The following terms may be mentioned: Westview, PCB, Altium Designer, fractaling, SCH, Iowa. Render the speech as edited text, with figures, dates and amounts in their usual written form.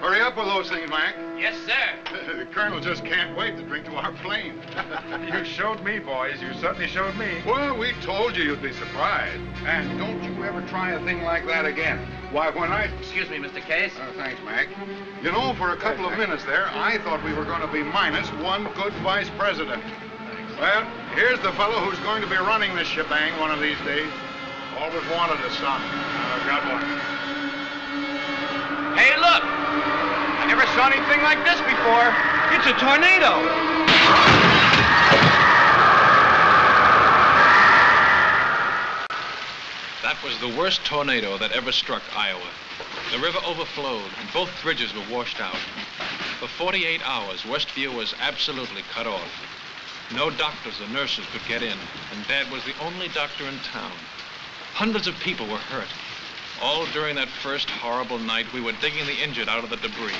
Hurry up with those things, Mac. Yes, sir. The colonel just can't wait to drink to our plane. You showed me, boys. You certainly showed me. Well, we told you you'd be surprised. And don't you ever try a thing like that again. Why, when I... Excuse me, Mr. Case. Thanks, Mac. You know, for a couple of minutes there, I thought we were going to be minus one good vice president. Thanks. Well, here's the fellow who's going to be running this shebang one of these days. Always wanted a son. Got one. Hey, look! I never saw anything like this before. It's a tornado. That was the worst tornado that ever struck Iowa. The river overflowed and both bridges were washed out. For 48 hours, Westview was absolutely cut off. No doctors or nurses could get in, and Dad was the only doctor in town. Hundreds of people were hurt. All during that first horrible night, we were digging the injured out of the debris.